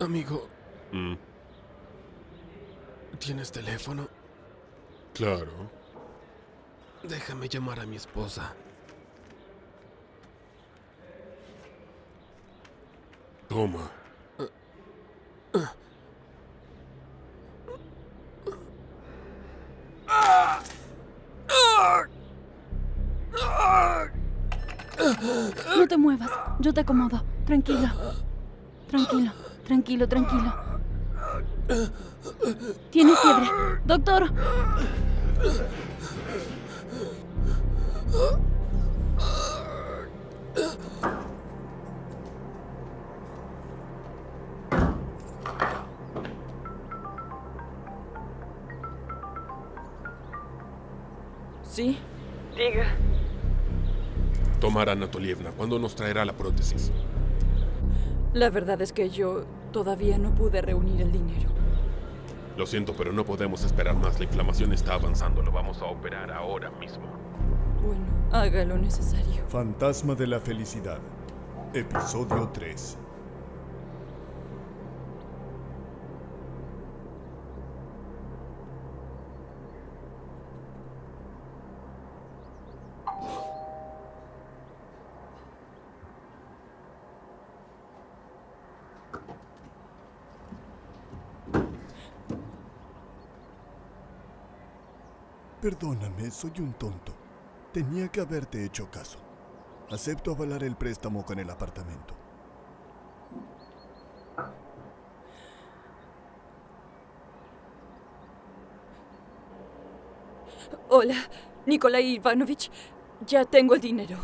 Amigo. ¿Tienes teléfono? Claro. Déjame llamar a mi esposa. Toma. No te muevas, yo te acomodo. Tranquilo. Tranquilo, tranquilo, tranquilo. Tiene fiebre. Doctor. ¿Sí? Diga. Tamara Anatolievna, ¿cuándo nos traerá la prótesis? La verdad es que yo todavía no pude reunir el dinero. Lo siento, pero no podemos esperar más. La inflamación está avanzando. Lo vamos a operar ahora mismo. Bueno, haga lo necesario. Fantasma de la Felicidad, episodio 3. Perdóname, soy un tonto. Tenía que haberte hecho caso. Acepto avalar el préstamo con el apartamento. Hola, Nikolai Ivanovich. Ya tengo el dinero.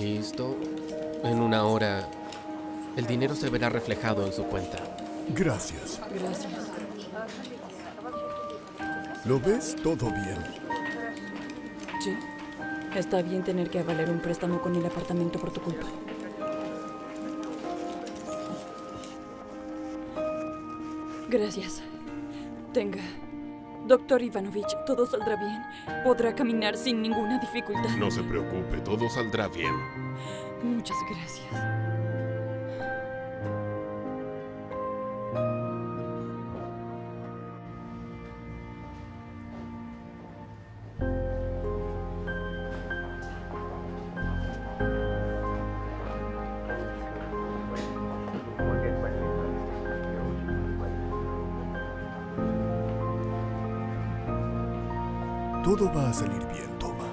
Listo. En una hora... el dinero se verá reflejado en su cuenta. Gracias. Gracias. ¿Lo ves? Todo bien. Sí. Está bien tener que avalar un préstamo con el apartamento por tu culpa. Gracias. Tenga. Doctor Ivanovich, todo saldrá bien. Podrá caminar sin ninguna dificultad. No se preocupe, todo saldrá bien. Muchas gracias. Todo va a salir bien, Toma.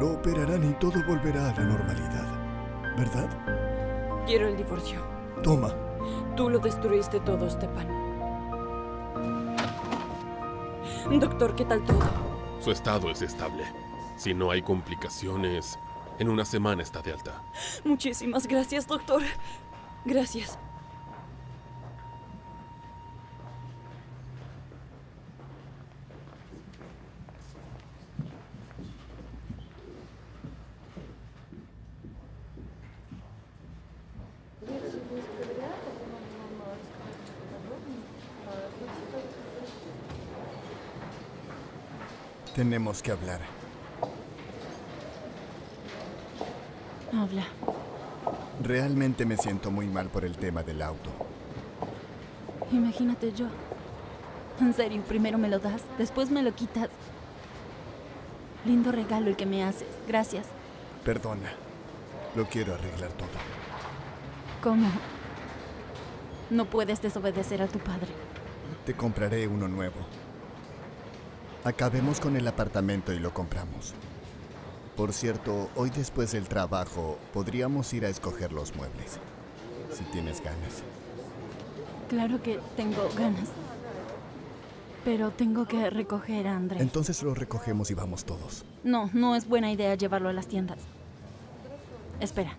Lo operarán y todo volverá a la normalidad, ¿verdad? Quiero el divorcio. Toma. Tú lo destruiste todo, Stepan. Doctor, ¿qué tal todo? Su estado es estable. Si no hay complicaciones, en una semana está de alta. Muchísimas gracias, doctor. Gracias. Tenemos que hablar. Habla. Realmente me siento muy mal por el tema del auto. Imagínate yo. En serio, primero me lo das, después me lo quitas. Lindo regalo el que me haces. Gracias. Perdona. Lo quiero arreglar todo. ¿Cómo? No puedes desobedecer a tu padre. Te compraré uno nuevo. Acabemos con el apartamento y lo compramos. Por cierto, hoy después del trabajo, podríamos ir a escoger los muebles. Si tienes ganas. Claro que tengo ganas. Pero tengo que recoger a Andrés. Entonces lo recogemos y vamos todos. No, no es buena idea llevarlo a las tiendas. Espera.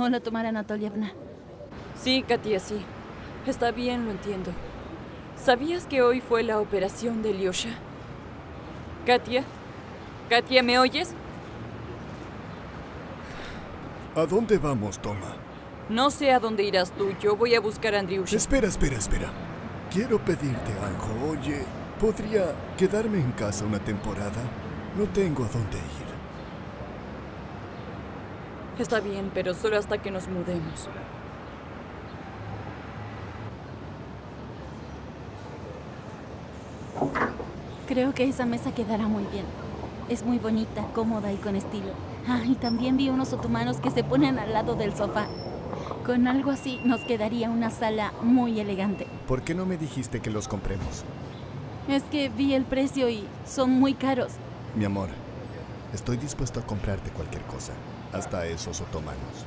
Hola, Tamara Anatolievna. Sí, Katia, sí. Está bien, lo entiendo. ¿Sabías que hoy fue la operación de Lyosha? Katia, ¿me oyes? ¿A dónde vamos, Toma? No sé a dónde irás tú. Yo voy a buscar a Andriusha. Espera. Quiero pedirte algo. Oye, ¿podría quedarme en casa una temporada? No tengo a dónde ir. Está bien, pero solo hasta que nos mudemos. Creo que esa mesa quedará muy bien. Es muy bonita, cómoda y con estilo. Ah, y también vi unos otomanos que se ponen al lado del sofá. Con algo así nos quedaría una sala muy elegante. ¿Por qué no me dijiste que los compremos? Es que vi el precio y son muy caros. Mi amor, estoy dispuesto a comprarte cualquier cosa, hasta esos otomanos.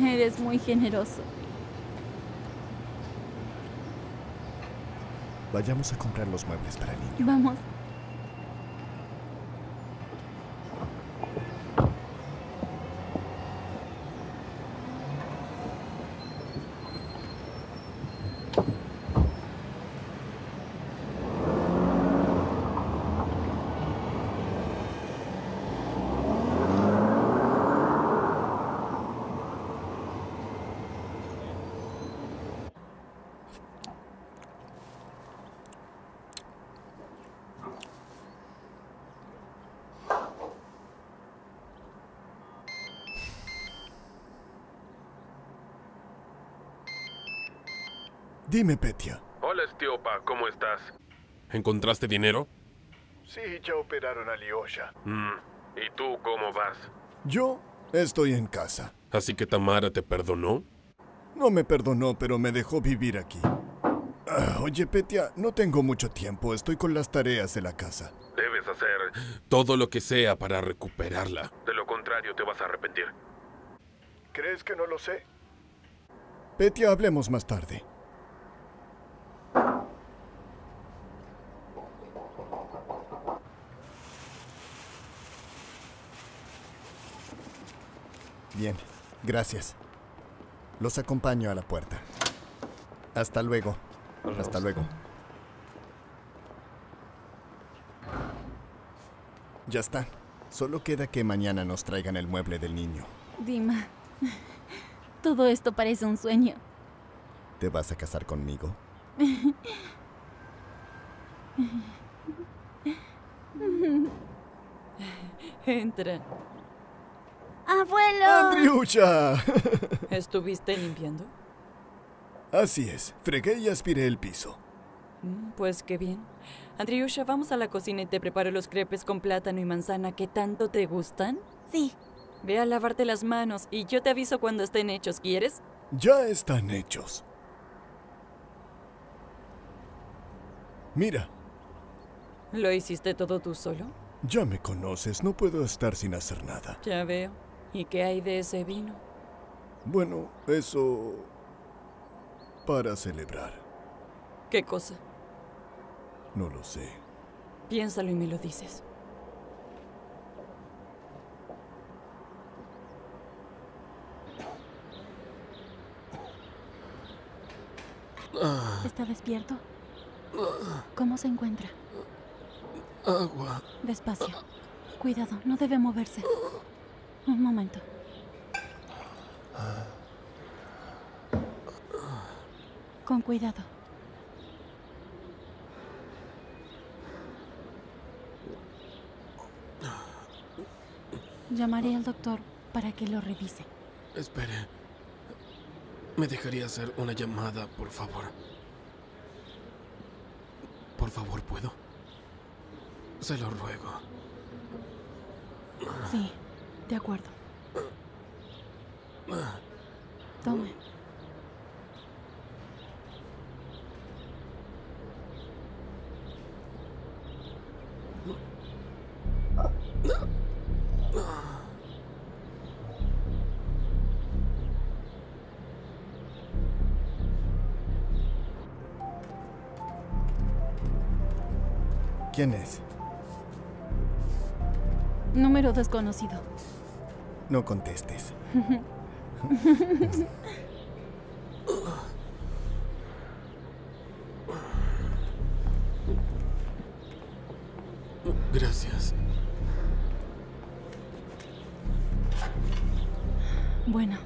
Eres muy generoso. Vayamos a comprar los muebles para el niño. Vamos. Dime, Petia. Hola, Estiopa, ¿cómo estás? ¿Encontraste dinero? Sí, ya operaron a Alyosha. ¿Y tú cómo vas? Yo estoy en casa. ¿Así que Tamara te perdonó? No me perdonó, pero me dejó vivir aquí. Oye, Petia, no tengo mucho tiempo. Estoy con las tareas de la casa. Debes hacer todo lo que sea para recuperarla. De lo contrario, te vas a arrepentir. ¿Crees que no lo sé? Petia, hablemos más tarde. Bien, gracias. Los acompaño a la puerta. Hasta luego. Hasta luego. Ya está. Solo queda que mañana nos traigan el mueble del niño. Dima, todo esto parece un sueño. ¿Te vas a casar conmigo? Entra. ¡Abuelo! ¡Andriusha! ¿Estuviste limpiando? Así es, fregué y aspiré el piso. Pues qué bien. Andriusha, vamos a la cocina y te preparo los crepes con plátano y manzana que tanto te gustan. Sí. Ve a lavarte las manos y yo te aviso cuando estén hechos, ¿quieres? Ya están hechos. Mira. ¿Lo hiciste todo tú solo? Ya me conoces, no puedo estar sin hacer nada. Ya veo. ¿Y qué hay de ese vino? Bueno, eso... para celebrar. ¿Qué cosa? No lo sé. Piénsalo y me lo dices. ¿Está despierto? ¿Cómo se encuentra? Agua. Despacio. Cuidado, no debe moverse. Un momento. Con cuidado. Llamaré al doctor para que lo revise. Espere. ¿Me dejaría hacer una llamada, por favor? Por favor, ¿puedo? Se lo ruego. Sí. De acuerdo. Tome. ¿Quién es? Número desconocido. No contestes. Gracias. Bueno,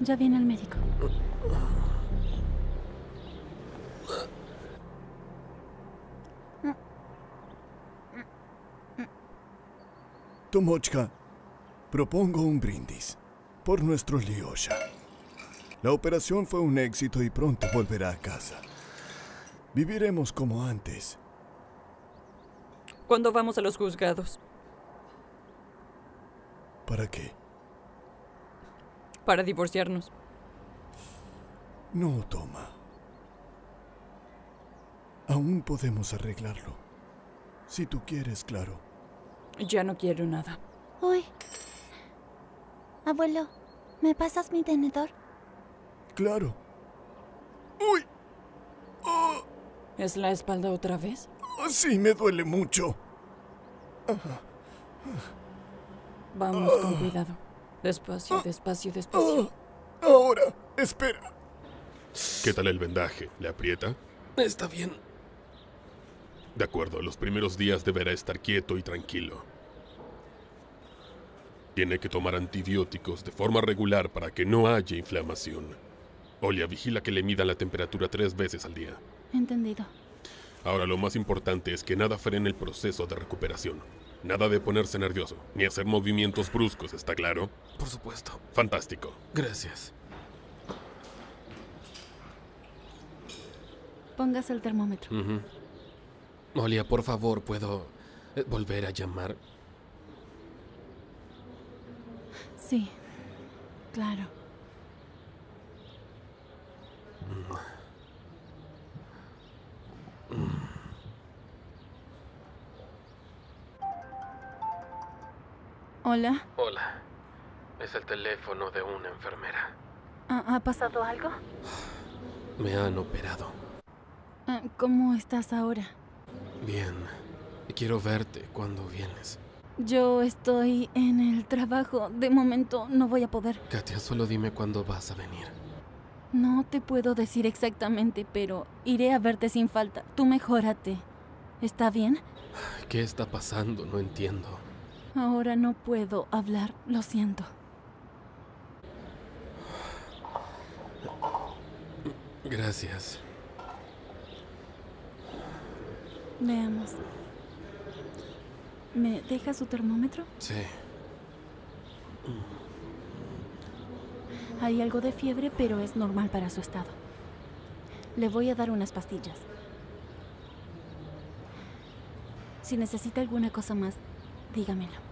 ya viene el médico. Tomochka, propongo un brindis por nuestro Lyosha. La operación fue un éxito y pronto volverá a casa. Viviremos como antes. ¿Cuándo vamos a los juzgados? ¿Para qué? Para divorciarnos. No, Toma. Aún podemos arreglarlo. Si tú quieres, claro. Ya no quiero nada. Uy. Abuelo, ¿me pasas mi tenedor? Claro. ¡Uy! Oh. ¿Es la espalda otra vez? Oh, sí, me duele mucho. Vamos con cuidado. Despacio, despacio, despacio. Ahora, espera. ¿Qué tal el vendaje? ¿Le aprieta? Está bien. De acuerdo, los primeros días deberá estar quieto y tranquilo. Tiene que tomar antibióticos de forma regular para que no haya inflamación. Olia, vigila que le mida la temperatura 3 veces al día. Entendido. Ahora, lo más importante es que nada frene el proceso de recuperación. Nada de ponerse nervioso, ni hacer movimientos bruscos, ¿está claro? Por supuesto. Fantástico. Gracias. Póngase el termómetro. Olia, por favor, ¿puedo volver a llamar? Sí, claro. Hola. Hola. Es el teléfono de una enfermera. ¿Ha pasado algo? Me han operado. ¿Cómo estás ahora? Bien. Quiero verte cuando vienes. Yo estoy en el trabajo. De momento no voy a poder. Katia, solo dime cuándo vas a venir. No te puedo decir exactamente, pero iré a verte sin falta. Tú mejórate. ¿Está bien? ¿Qué está pasando? No entiendo. Ahora no puedo hablar. Lo siento. Gracias. Veamos. ¿Me deja su termómetro? Sí. Hay algo de fiebre, pero es normal para su estado. Le voy a dar unas pastillas. Si necesita alguna cosa más, dígamelo.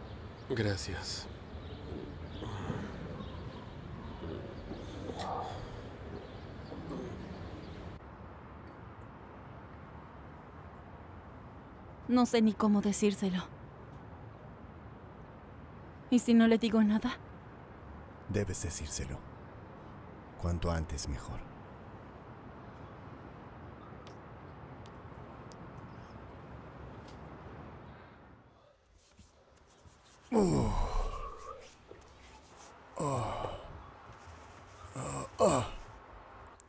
Gracias. No sé ni cómo decírselo. ¿Y si no le digo nada? Debes decírselo. Cuanto antes mejor.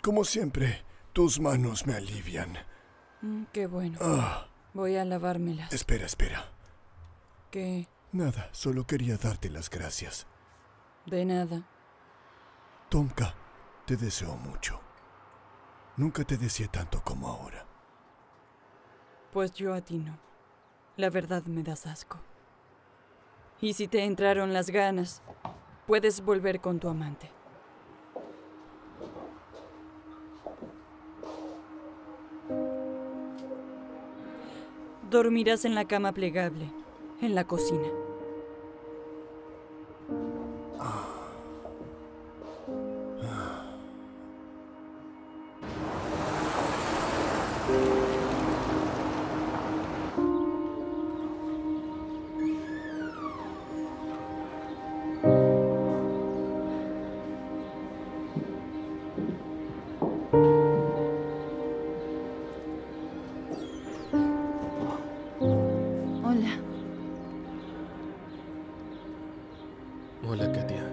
Como siempre, tus manos me alivian. Qué bueno. Voy a lavármelas. Espera, espera. ¿Qué? Nada, solo quería darte las gracias. De nada. Tomka, te deseo mucho. Nunca te deseé tanto como ahora. Pues yo a ti no. La verdad me das asco. Y si te entraron las ganas, puedes volver con tu amante. Dormirás en la cama plegable, en la cocina. Hola, Katia.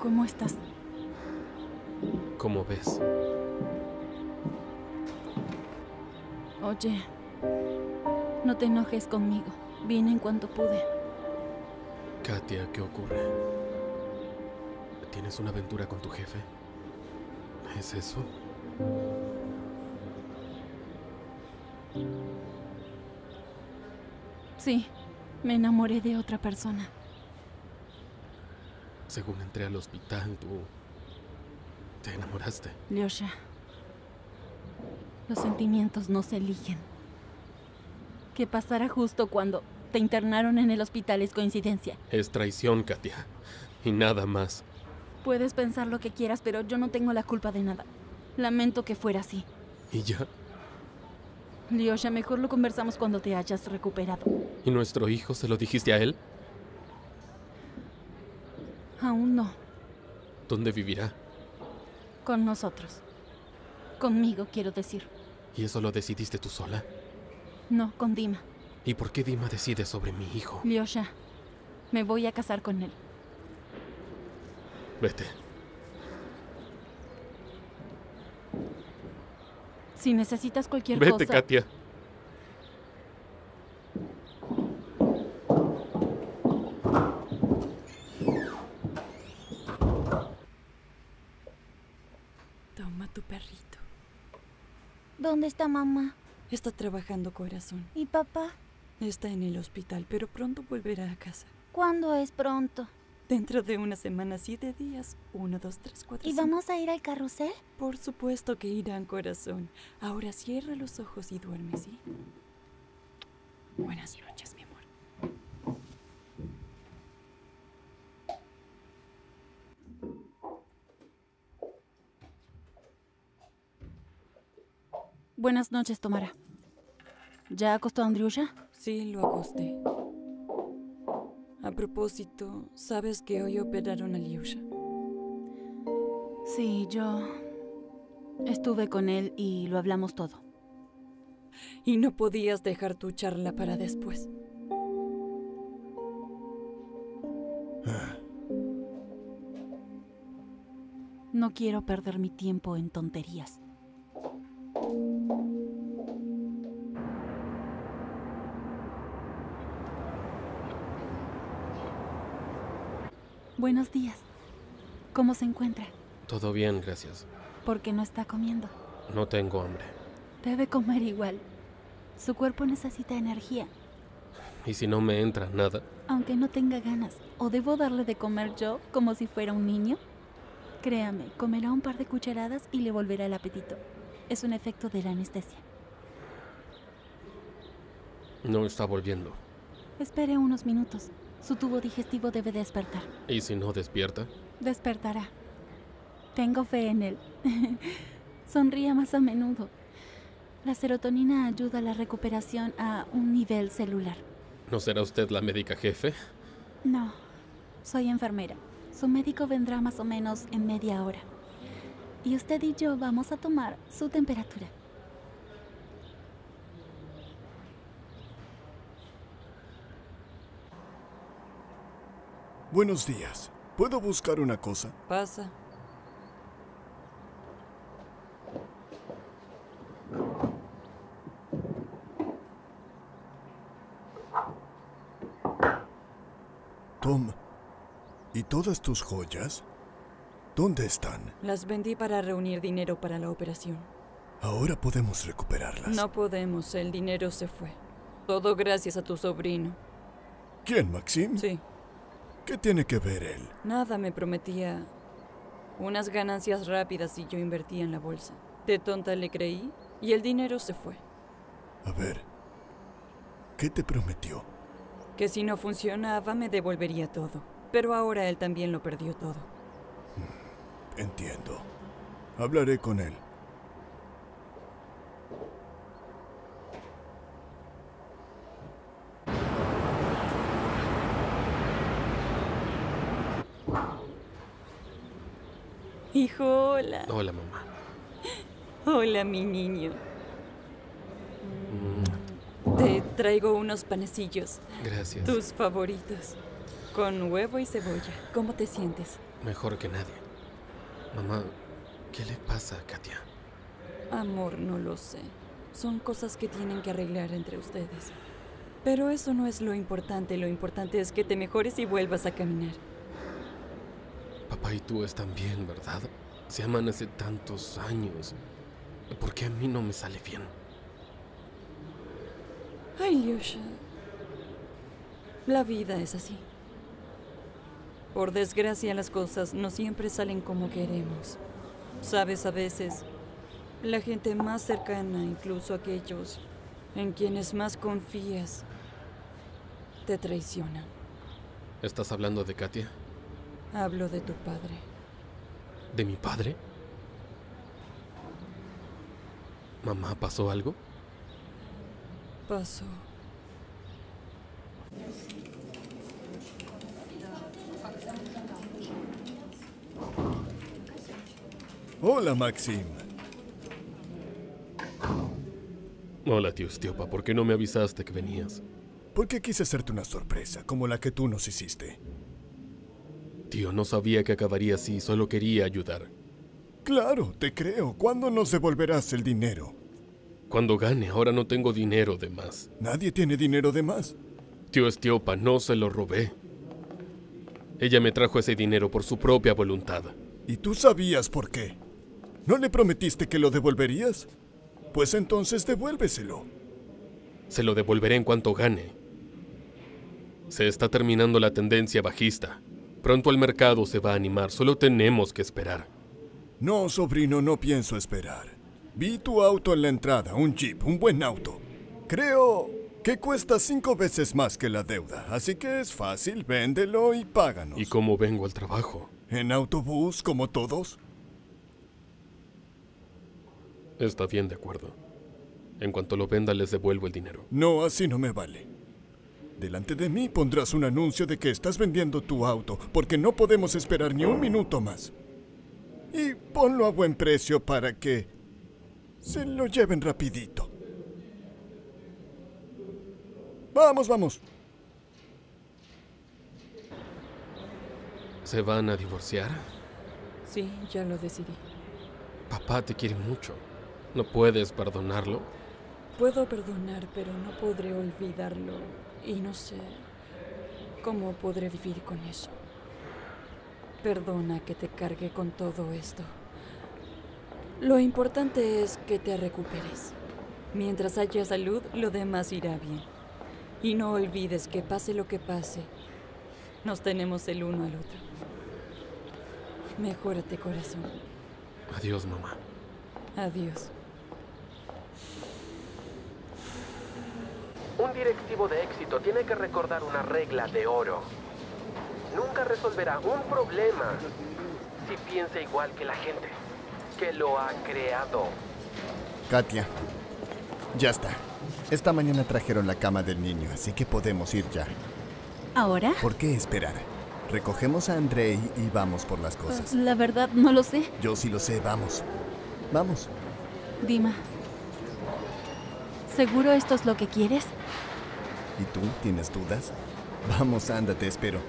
¿Cómo estás? ¿Cómo ves? Oye, No te enojes conmigo. Vine en cuanto pude. Katia, ¿qué ocurre? ¿Tienes una aventura con tu jefe? ¿Es eso? Sí, me enamoré de otra persona. Según entré al hospital, tú te enamoraste. Lyosha, los sentimientos no se eligen. Que pasara justo cuando te internaron en el hospital es coincidencia. Es traición, Katia, y nada más. Puedes pensar lo que quieras, pero yo no tengo la culpa de nada. Lamento que fuera así. ¿Y ya? Lyosha, mejor lo conversamos cuando te hayas recuperado. ¿Y nuestro hijo se lo dijiste a él? Aún no. ¿Dónde vivirá? Con nosotros. Conmigo, quiero decir. ¿Y eso lo decidiste tú sola? No, con Dima. ¿Y por qué Dima decide sobre mi hijo? Lyosha, me voy a casar con él. Vete. Si necesitas cualquier cosa... Vete, Katia. Toma tu perrito. ¿Dónde está mamá? Está trabajando, corazón. ¿Y papá? Está en el hospital, pero pronto volverá a casa. ¿Cuándo es pronto? Dentro de una semana, 7 días. 1, 2, 3, 4, ¿Y 5. Vamos a ir al carrusel? Por supuesto que irán, corazón. Ahora cierra los ojos y duerme, ¿sí? Buenas noches, mi amor. Buenas noches, Tomara. ¿Ya acostó a Andriusha? Sí, lo acosté. A propósito, ¿sabes que hoy operaron a Lyosha? Sí, yo estuve con él y lo hablamos todo. ¿Y no podías dejar tu charla para después? No quiero perder mi tiempo en tonterías. Buenos días. ¿Cómo se encuentra? Todo bien, gracias. ¿Por qué no está comiendo? No tengo hambre. Debe comer igual. Su cuerpo necesita energía. ¿Y si no me entra nada? Aunque no tenga ganas, ¿o debo darle de comer yo como si fuera un niño? Créame, comerá un par de cucharadas y le volverá el apetito. Es un efecto de la anestesia. No está volviendo. Espere unos minutos. Su tubo digestivo debe despertar. ¿Y si no despierta? Despertará. Tengo fe en él. Sonría más a menudo. La serotonina ayuda a la recuperación a un nivel celular. ¿No será usted la médica jefe? No, soy enfermera. Su médico vendrá más o menos en media hora. Y usted y yo vamos a tomar su temperatura. Buenos días. ¿Puedo buscar una cosa? Pasa. Tom, ¿y todas tus joyas? ¿Dónde están? Las vendí para reunir dinero para la operación. Ahora podemos recuperarlas. No podemos. El dinero se fue. Todo gracias a tu sobrino. ¿Quién, Maxim? Sí. ¿Qué tiene que ver él? Nada, me prometía unas ganancias rápidas y yo invertía en la bolsa. De tonta le creí y el dinero se fue. A ver, ¿qué te prometió? Que si no funcionaba me devolvería todo. Pero ahora él también lo perdió todo. Entiendo. Hablaré con él. Hijo, hola. Hola, mamá. Hola, mi niño. Te traigo unos panecillos. Gracias. Tus favoritos. Con huevo y cebolla. ¿Cómo te sientes? Mejor que nadie. Mamá, ¿qué le pasa a Katia? Amor, no lo sé. Son cosas que tienen que arreglar entre ustedes. Pero eso no es lo importante es que te mejores y vuelvas a caminar. Papá y tú están bien, ¿verdad? Se aman hace tantos años. ¿Por qué a mí no me sale bien? Ay, Lyusha. La vida es así. Por desgracia, las cosas no siempre salen como queremos. Sabes, a veces, la gente más cercana, incluso aquellos en quienes más confías, te traicionan. ¿Estás hablando de Katia? Hablo de tu padre. ¿De mi padre? ¿Mamá, pasó algo? Pasó. Hola, Maxim. Hola, tío Stiopa. ¿Por qué no me avisaste que venías? Porque quise hacerte una sorpresa, como la que tú nos hiciste. Tío, no sabía que acabaría así. Solo quería ayudar. Claro, te creo. ¿Cuándo nos devolverás el dinero? Cuando gane. Ahora no tengo dinero de más. Nadie tiene dinero de más. Tío Stiopa, no se lo robé. Ella me trajo ese dinero por su propia voluntad. ¿Y tú sabías por qué? ¿No le prometiste que lo devolverías? Pues entonces devuélveselo. Se lo devolveré en cuanto gane. Se está terminando la tendencia bajista. Pronto el mercado se va a animar. Solo tenemos que esperar. No, sobrino, no pienso esperar. Vi tu auto en la entrada, un Jeep, un buen auto. Creo que cuesta 5 veces más que la deuda, así que es fácil, véndelo y páganos. ¿Y cómo vengo al trabajo? ¿En autobús, como todos? Está bien, de acuerdo. En cuanto lo venda, les devuelvo el dinero. No, así no me vale. Delante de mí pondrás un anuncio de que estás vendiendo tu auto, porque no podemos esperar ni un minuto más. Y ponlo a buen precio para que se lo lleven rapidito. ¡Vamos, vamos! ¿Se van a divorciar? Sí, ya lo decidí. Papá te quiere mucho. ¿No puedes perdonarlo? Puedo perdonar, pero no podré olvidarlo. Y no sé cómo podré vivir con eso. Perdona que te cargue con todo esto. Lo importante es que te recuperes. Mientras haya salud, lo demás irá bien. Y no olvides que pase lo que pase, nos tenemos el uno al otro. Mejórate, corazón. Adiós, mamá. Adiós. Un directivo de éxito tiene que recordar una regla de oro. Nunca resolverá un problema si piensa igual que la gente que lo ha creado. Katia, ya está. Esta mañana trajeron la cama del niño, así que podemos ir ya. ¿Ahora? ¿Por qué esperar? Recogemos a Andrei y vamos por las cosas. La verdad, no lo sé. Yo sí lo sé, vamos. Vamos. Dima, ¿seguro esto es lo que quieres? ¿Y tú? ¿Tienes dudas? Vamos, anda, te espero.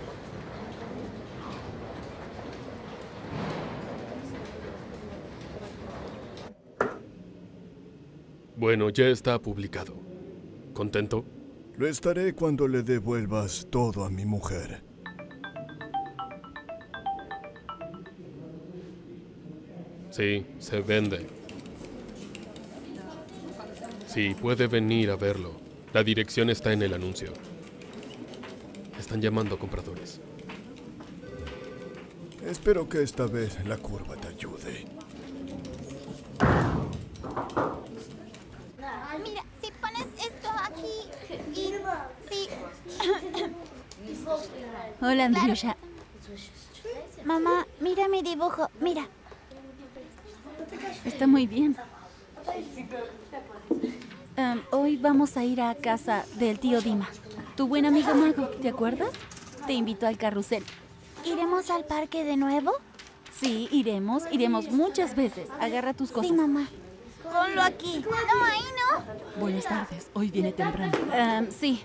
Bueno, ya está publicado. ¿Contento? Lo estaré cuando le devuelvas todo a mi mujer. Sí, se vende. Sí, puede venir a verlo. La dirección está en el anuncio. Están llamando a compradores. Espero que esta vez la curva te ayude. Mira, si pones esto aquí y... Sí. Hola, Andrusha. Claro. Mamá, mira mi dibujo, mira. Está muy bien. Hoy vamos a ir a casa del tío Dima. Tu buen amigo Mago, ¿te acuerdas? Te invitó al carrusel. ¿Iremos al parque de nuevo? Sí, iremos muchas veces. Agarra tus cosas. Sí, mamá. Ponlo aquí. No, ahí no. Buenas tardes. Hoy viene temprano. Sí.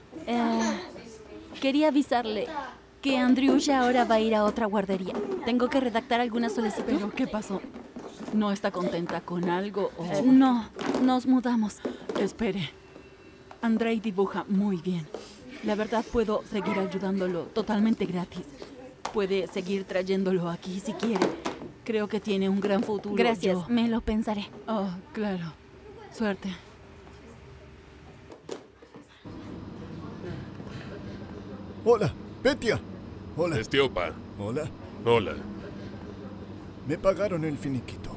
Quería avisarle que Andrusha ahora va a ir a otra guardería. Tengo que redactar alguna solicitud. ¿Pero qué pasó? ¿No está contenta con algo o...? No. Nos mudamos. Espere. Andrei dibuja muy bien. La verdad, puedo seguir ayudándolo totalmente gratis. Puede seguir trayéndolo aquí si quiere. Creo que tiene un gran futuro. Gracias, me lo pensaré. Oh, claro. Suerte. Hola, Petia. Hola. Estiopa. Hola. Hola. Me pagaron el finiquito.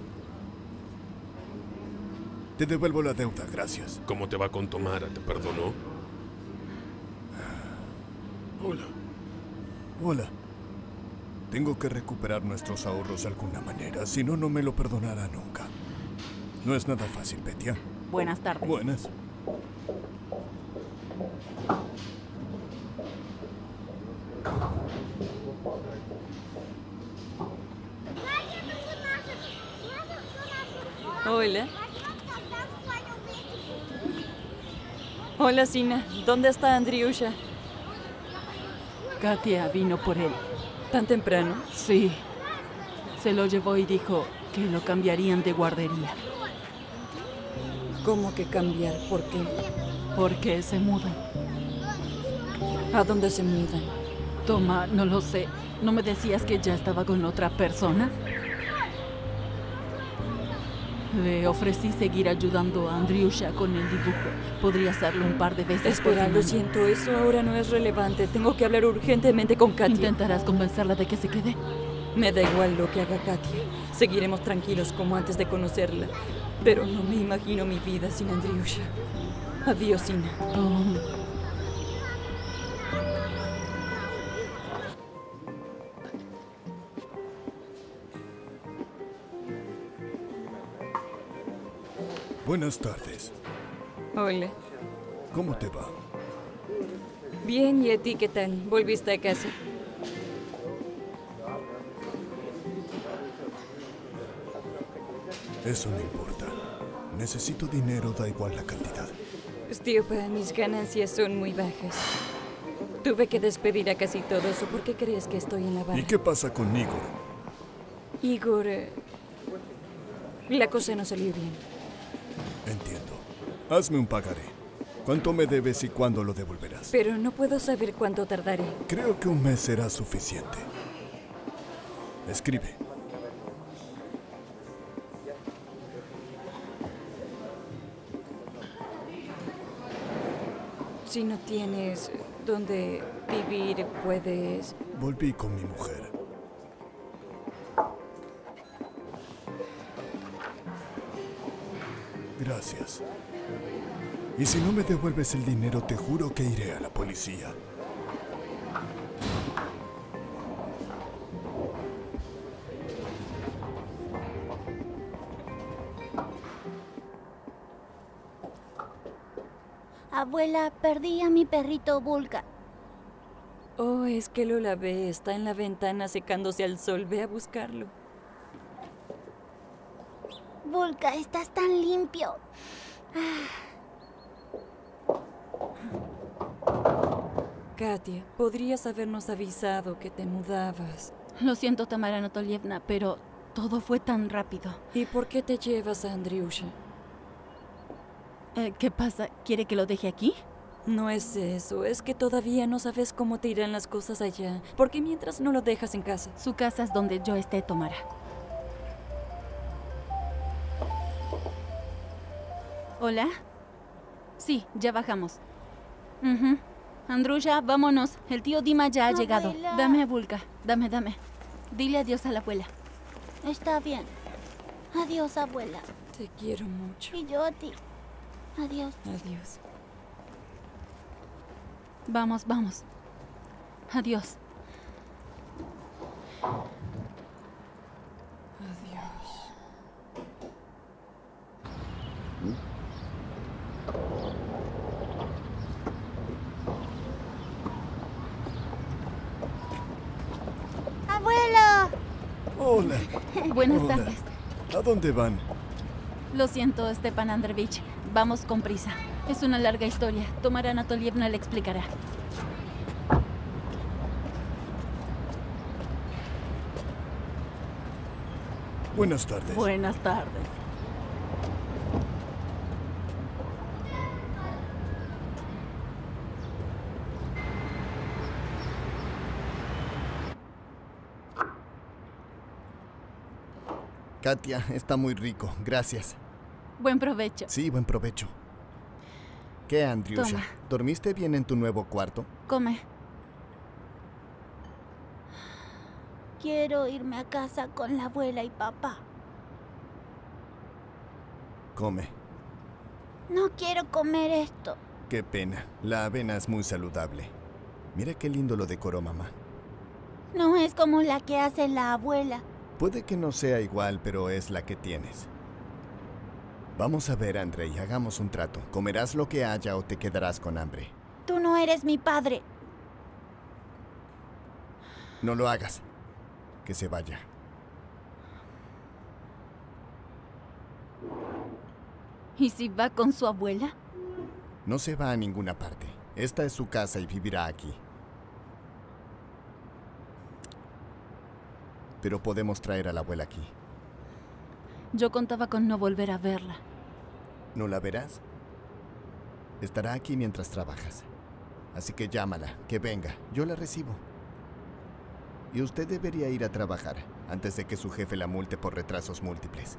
Te devuelvo la deuda, gracias. ¿Cómo te va con Tomara? ¿Te perdonó? Hola. Hola. Tengo que recuperar nuestros ahorros de alguna manera, si no, no me lo perdonará nunca. No es nada fácil, Petia. Buenas tardes. Buenas. Hola. Hola, Sina. ¿Dónde está Andriusha? Katia vino por él. ¿Tan temprano? Sí. Se lo llevó y dijo que lo cambiarían de guardería. ¿Cómo que cambiar? ¿Por qué? Porque se mudan. ¿A dónde se mudan? Toma, no lo sé. ¿No me decías que ya estaba con otra persona? Le ofrecí seguir ayudando a Andriusha con el dibujo. Podría hacerlo un par de veces. Espera, lo siento, eso ahora no es relevante. Tengo que hablar urgentemente con Katia. ¿Intentarás convencerla de que se quede? Me da igual lo que haga Katia. Seguiremos tranquilos como antes de conocerla. Pero no me imagino mi vida sin Andriusha. Adiós, Sina. Oh. Buenas tardes. Hola. ¿Cómo te va? Bien, ¿y a ti qué tal? ¿Volviste a casa? Eso no importa. Necesito dinero, da igual la cantidad. Stiopa, mis ganancias son muy bajas. Tuve que despedir a casi todos. ¿Por qué crees que estoy en la barra? ¿Y qué pasa con Igor? Igor... la cosa no salió bien. Entiendo. Hazme un pagaré. ¿Cuánto me debes y cuándo lo devolverás? Pero no puedo saber cuánto tardaré. Creo que un mes será suficiente. Escribe. Si no tienes dónde vivir, puedes... Volví con mi mujer. Gracias. Y si no me devuelves el dinero, te juro que iré a la policía. Abuela, perdí a mi perrito Vulca. Oh, es que lo lavé. Está en la ventana secándose al sol. Ve a buscarlo. Vulca, estás tan limpio. Katia, podrías habernos avisado que te mudabas. Lo siento, Tamara Anatolievna, pero todo fue tan rápido. ¿Y por qué te llevas a Andriusha? ¿Qué pasa? ¿Quiere que lo deje aquí? No es eso, es que todavía no sabes cómo te irán las cosas allá. ¿Por qué mientras no lo dejas en casa? Su casa es donde yo esté, Tamara. ¿Hola? Sí, ya bajamos. Andriusha, vámonos. El tío Dima ya ha llegado. Abuela. Dame, Vulca. Dame. Dile adiós a la abuela. Está bien. Adiós, abuela. Te quiero mucho. Y yo a ti. Adiós. Adiós. Vamos. Adiós. Hola. Buenas tardes. ¿A dónde van? Lo siento, Stepan Andreevich. Vamos con prisa. Es una larga historia. Tamara Anatolievna le explicará. Buenas tardes. Buenas tardes. Katia, está muy rico, gracias. Buen provecho. Sí, buen provecho. ¿Qué, Andriusha? Toma. ¿Dormiste bien en tu nuevo cuarto? Come. Quiero irme a casa con la abuela y papá. Come. No quiero comer esto. Qué pena, la avena es muy saludable. Mira qué lindo lo decoró mamá. No es como la que hace la abuela. Puede que no sea igual, pero es la que tienes. Vamos a ver, Andrei, hagamos un trato. Comerás lo que haya o te quedarás con hambre. Tú no eres mi padre. No lo hagas. Que se vaya. ¿Y si va con su abuela? No se va a ninguna parte. Esta es su casa y vivirá aquí. Pero podemos traer a la abuela aquí. Yo contaba con no volver a verla. ¿No la verás? Estará aquí mientras trabajas. Así que llámala, que venga. Yo la recibo. Y usted debería ir a trabajar antes de que su jefe la multe por retrasos múltiples.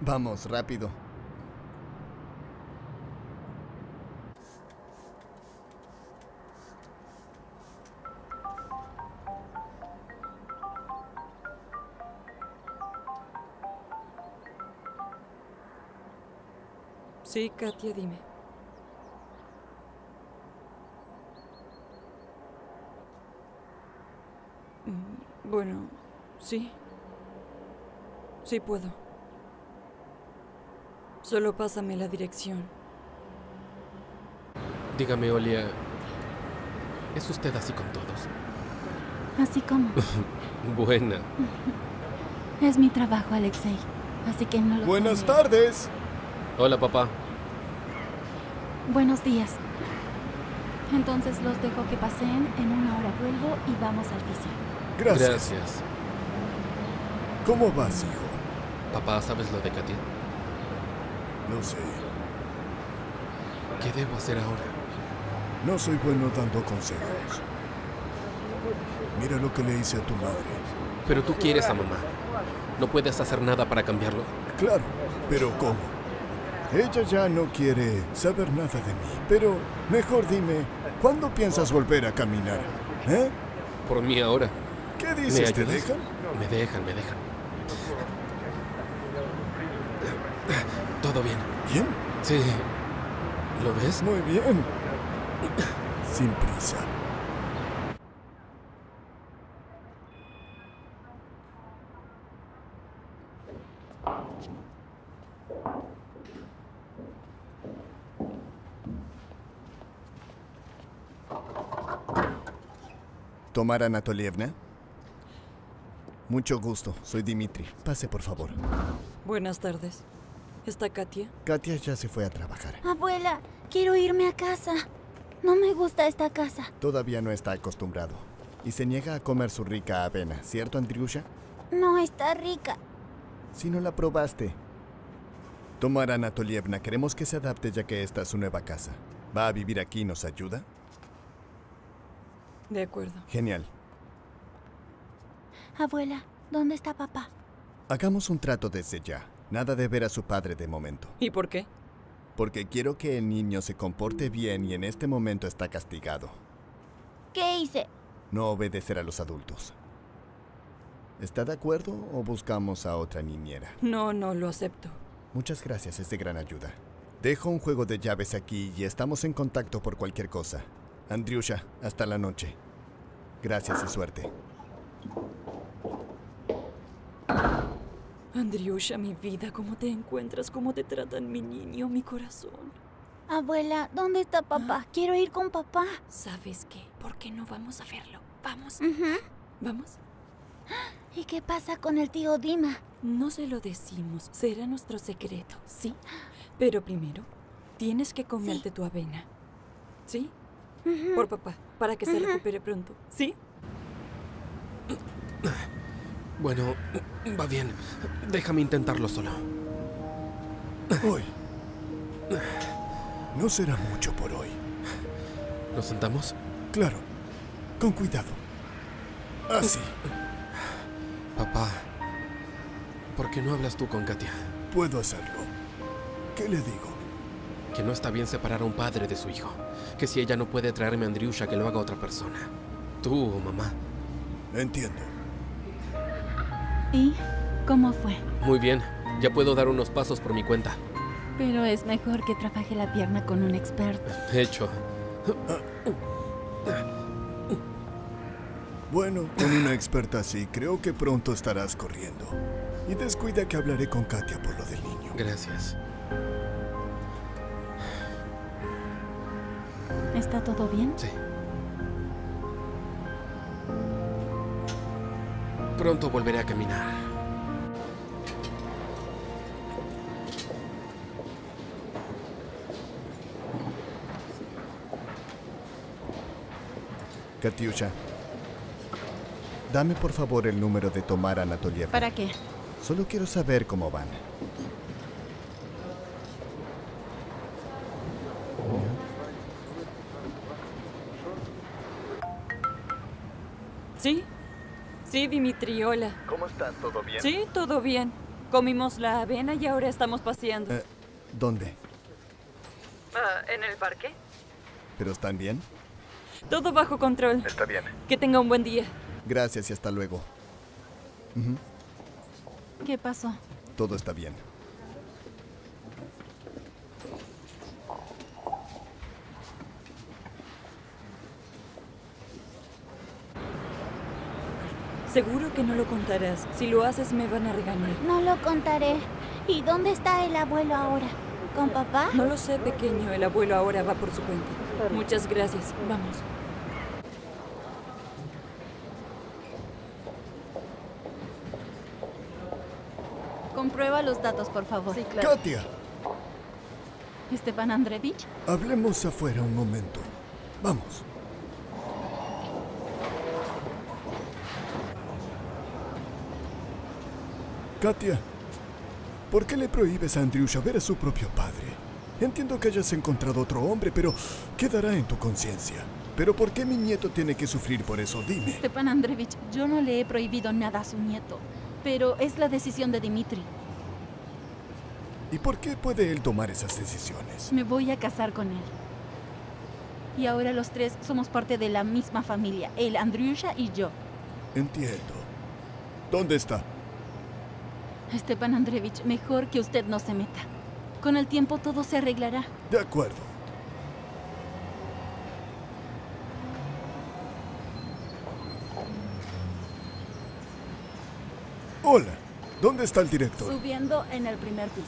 Vamos, rápido. Sí, Katia, dime. Bueno, sí. Sí puedo. Solo pásame la dirección. Dígame, Olia, ¿es usted así con todos? ¿Así como? Buena. Es mi trabajo, Alexei, así que no lo... Buenas tardes. Hola, papá. Buenos días. Entonces los dejo que pasen, en una hora vuelvo y vamos al fisio. Gracias. Gracias. ¿Cómo vas, hijo? Papá, ¿sabes lo de Katia? No sé. ¿Qué debo hacer ahora? No soy bueno dando consejos. Mira lo que le hice a tu madre. Pero tú quieres a mamá. ¿No puedes hacer nada para cambiarlo? Claro, pero ¿cómo? Ella ya no quiere saber nada de mí, pero mejor dime, ¿cuándo piensas volver a caminar? ¿Eh? Por mí ahora. ¿Qué dices? ¿Te dejan? Me dejan. Todo bien. ¿Bien? Sí. ¿Lo ves? Muy bien. Sin prisa. ¿Tomara Anatolievna? Mucho gusto, soy Dimitri. Pase, por favor. Buenas tardes. ¿Está Katia? Katia ya se fue a trabajar. Abuela, quiero irme a casa. No me gusta esta casa. Todavía no está acostumbrado. Y se niega a comer su rica avena, ¿cierto, Andriusha? No está rica. Si no la probaste. Tomara Anatolievna, queremos que se adapte ya que esta es su nueva casa. ¿Va a vivir aquí y nos ayuda? De acuerdo. Genial. Abuela, ¿dónde está papá? Hagamos un trato desde ya. Nada de ver a su padre de momento. ¿Y por qué? Porque quiero que el niño se comporte bien y en este momento está castigado. ¿Qué hice? No obedecer a los adultos. ¿Está de acuerdo o buscamos a otra niñera? No, lo acepto. Muchas gracias, es de gran ayuda. Dejo un juego de llaves aquí y estamos en contacto por cualquier cosa. Andriusha, hasta la noche. Gracias y suerte. Andriusha, mi vida, ¿cómo te encuentras? ¿Cómo te tratan mi niño, mi corazón? Abuela, ¿dónde está papá? ¿Ah? Quiero ir con papá. ¿Sabes qué? ¿Por qué no vamos a verlo? Vamos. ¿Vamos? ¿Y qué pasa con el tío Dima? No se lo decimos, será nuestro secreto, ¿sí? Pero primero, tienes que comerte tu avena, ¿sí? Por papá, para que se recupere pronto, ¿sí? Bueno, va bien. Déjame intentarlo solo. Hoy. No será mucho por hoy. ¿Nos sentamos? Claro. Con cuidado. Así. Papá, ¿Por qué no hablas tú con Katia? Puedo hacerlo. ¿Qué le digo? Que no está bien separar a un padre de su hijo. Que si ella no puede traerme a Andriusha, que lo haga otra persona. Tú o mamá. Entiendo. ¿Y cómo fue? Muy bien. Ya puedo dar unos pasos por mi cuenta. Pero es mejor que trabaje la pierna con un experto. Hecho. Bueno, con una experta así, creo que pronto estarás corriendo. Y descuida que hablaré con Katia por lo del niño. Gracias. ¿Está todo bien? Sí. Pronto volveré a caminar. Katiusha, dame por favor el número de Tamara Anatolievna. ¿Para qué? Solo quiero saber cómo van. ¿Sí? Sí, Dimitri, hola. ¿Cómo estás? ¿Todo bien? Sí, todo bien. Comimos la avena y ahora estamos paseando. ¿Dónde? En el parque. ¿Pero están bien? Todo bajo control. Está bien. Que tenga un buen día. Gracias y hasta luego. ¿Qué pasó? Todo está bien. Seguro que no lo contarás. Si lo haces, me van a regañar. No lo contaré. ¿Y dónde está el abuelo ahora? ¿Con papá? No lo sé, pequeño. El abuelo ahora va por su cuenta. Muchas gracias. Vamos. Comprueba los datos, por favor. Sí, claro. ¡Katia! ¿Estepan Andreevich? Hablemos afuera un momento. Vamos. Katia, ¿por qué le prohíbes a Andriusha ver a su propio padre? Entiendo que hayas encontrado otro hombre, pero quedará en tu conciencia. ¿Pero por qué mi nieto tiene que sufrir por eso? Dime. Estepan Andreevich, yo no le he prohibido nada a su nieto, pero es la decisión de Dimitri. ¿Y por qué puede él tomar esas decisiones? Me voy a casar con él. Y ahora los tres somos parte de la misma familia, él, Andriusha y yo. Entiendo. ¿Dónde está? Estepan Andreevich, mejor que usted no se meta. Con el tiempo todo se arreglará. De acuerdo. Hola, ¿dónde está el director? Subiendo en el primer piso.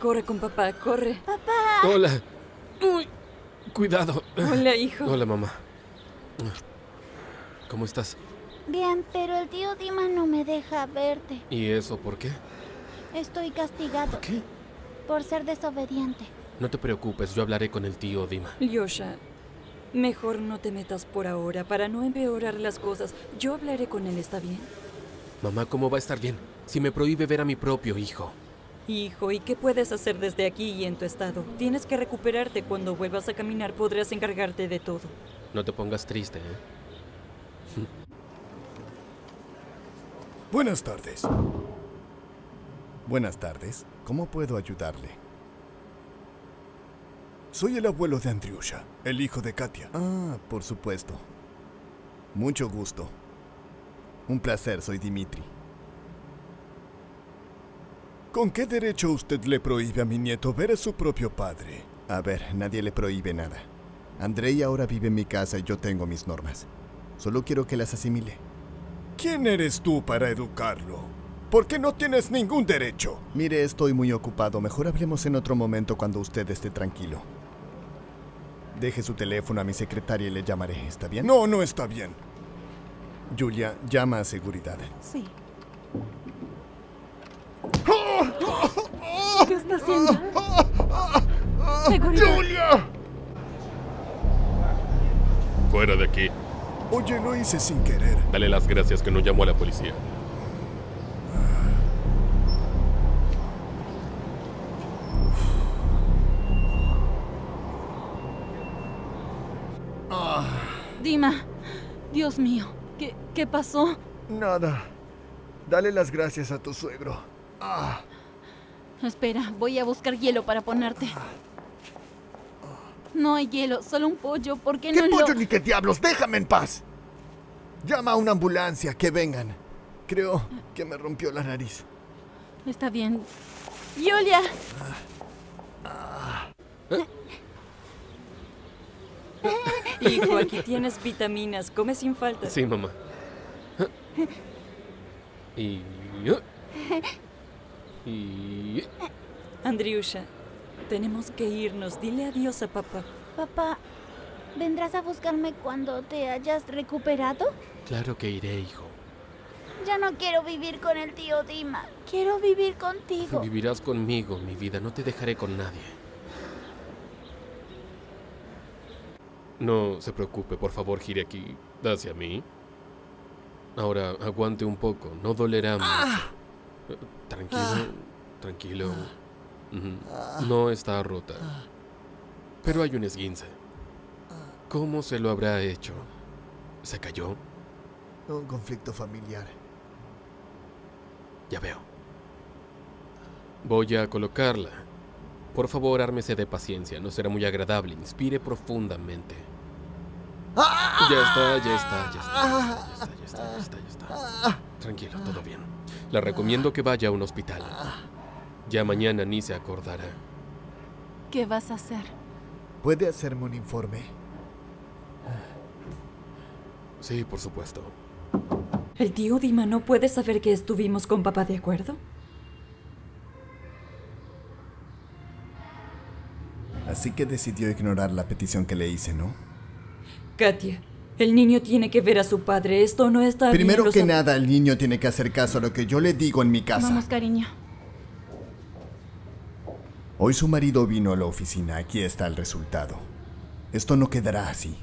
Corre con papá, corre. ¡Papá! Hola. Uy, cuidado. Hola, hijo. Hola, mamá. ¿Cómo estás? Bien, pero el tío Dimas no me deja verte. ¿Y eso por qué? Estoy castigado. ¿Por qué? Por ser desobediente. No te preocupes, yo hablaré con el tío Dimas. Lyosha, mejor no te metas por ahora para no empeorar las cosas. Yo hablaré con él, ¿está bien? Mamá, ¿cómo va a estar bien? Si me prohíbe ver a mi propio hijo. Hijo, ¿y qué puedes hacer desde aquí y en tu estado? Tienes que recuperarte. Cuando vuelvas a caminar podrás encargarte de todo. No te pongas triste, ¿eh? Buenas tardes. Buenas tardes. ¿Cómo puedo ayudarle? Soy el abuelo de Andriusha, el hijo de Katia. Ah, por supuesto. Mucho gusto. Un placer, soy Dimitri. ¿Con qué derecho usted le prohíbe a mi nieto ver a su propio padre? A ver, nadie le prohíbe nada. Andrei ahora vive en mi casa y yo tengo mis normas. Solo quiero que las asimile. ¿Quién eres tú para educarlo? ¿Por qué no tienes ningún derecho? Mire, estoy muy ocupado. Mejor hablemos en otro momento cuando usted esté tranquilo. Deje su teléfono a mi secretaria y le llamaré, ¿está bien? No, no está bien. Julia, llama a seguridad. Sí. ¿Qué está haciendo? ¡Seguridad! ¡Julia! Fuera de aquí. Oye, lo hice sin querer. Dale las gracias que no llamó a la policía. Dima, Dios mío, ¿qué pasó? Nada. Dale las gracias a tu suegro. Ah. Espera, voy a buscar hielo para ponerte. No hay hielo, solo un pollo, ¿por qué no lo...? ¿Qué pollo ni qué diablos? ¡Déjame en paz! Llama a una ambulancia, que vengan. Creo que me rompió la nariz. Está bien. ¡Julia! Hijo, aquí tienes vitaminas, come sin falta. Sí, mamá. Andriusha, tenemos que irnos. Dile adiós a papá. Papá, ¿vendrás a buscarme cuando te hayas recuperado? Claro que iré, hijo. Ya no quiero vivir con el tío Dima. Quiero vivir contigo. Vivirás conmigo, mi vida. No te dejaré con nadie. No se preocupe, por favor, gire aquí hacia mí. Ahora, aguante un poco. No dolerá mucho. Tranquilo, tranquilo. No está rota. Pero hay un esguince. ¿Cómo se lo habrá hecho? ¿Se cayó? Un conflicto familiar. Ya veo. Voy a colocarla. Por favor, ármese de paciencia. No será muy agradable. Inspire profundamente. Ya está. Tranquilo, todo bien. Le recomiendo que vaya a un hospital. Ya mañana ni se acordará. ¿Qué vas a hacer? ¿Puede hacerme un informe? Sí, por supuesto. ¿El tío Dima no puede saber que estuvimos con papá de acuerdo? Así que decidió ignorar la petición que le hice, ¿no? Katia, el niño tiene que ver a su padre. Esto no está bien. Primero que nada, el niño tiene que hacer caso a lo que yo le digo en mi casa. Vamos, cariño. Hoy su marido vino a la oficina. Aquí está el resultado. Esto no quedará así.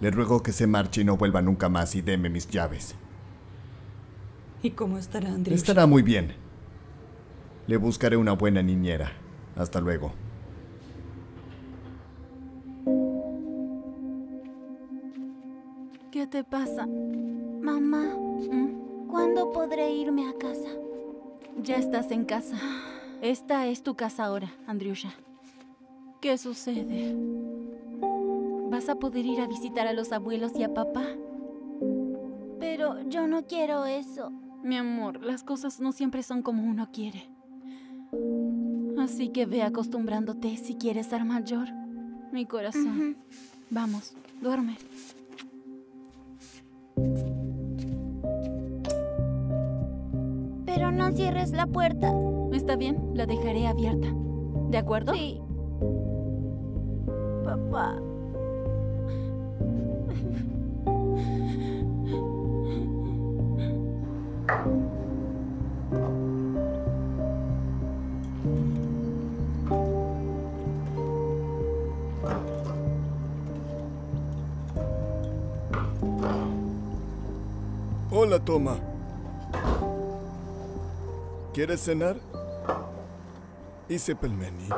Le ruego que se marche y no vuelva nunca más y deme mis llaves. ¿Y cómo estará Andrés? Estará muy bien. Le buscaré una buena niñera. Hasta luego. ¿Qué te pasa? Mamá, ¿cuándo podré irme a casa? Ya estás en casa. Esta es tu casa ahora, Andriusha. ¿Qué sucede? ¿Vas a poder ir a visitar a los abuelos y a papá? Pero yo no quiero eso. Mi amor, las cosas no siempre son como uno quiere. Así que ve acostumbrándote si quieres ser mayor. Mi corazón. Vamos, duerme. Pero no cierres la puerta. Está bien, la dejaré abierta. ¿De acuerdo? Sí. Papá... Hola, Toma. ¿Quieres cenar? Hice pelmeni.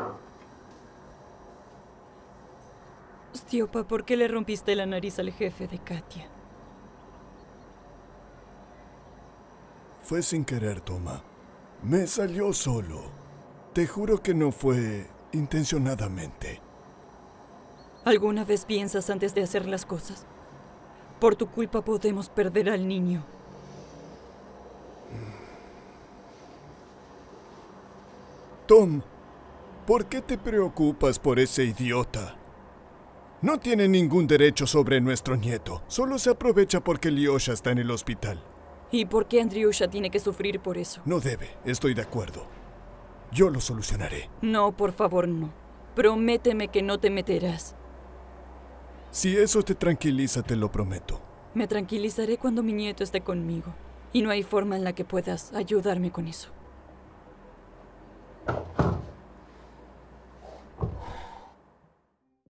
Stiopa, ¿por qué le rompiste la nariz al jefe de Katia? Fue sin querer, Toma. Me salió solo. Te juro que no fue intencionadamente. ¿Alguna vez piensas antes de hacer las cosas? Por tu culpa podemos perder al niño. Tom, ¿por qué te preocupas por ese idiota? No tiene ningún derecho sobre nuestro nieto. Solo se aprovecha porque Lyosha está en el hospital. ¿Y por qué Andriusha tiene que sufrir por eso? No debe, estoy de acuerdo. Yo lo solucionaré. No, por favor, no. Prométeme que no te meterás. Si eso te tranquiliza, te lo prometo. Me tranquilizaré cuando mi nieto esté conmigo. Y no hay forma en la que puedas ayudarme con eso.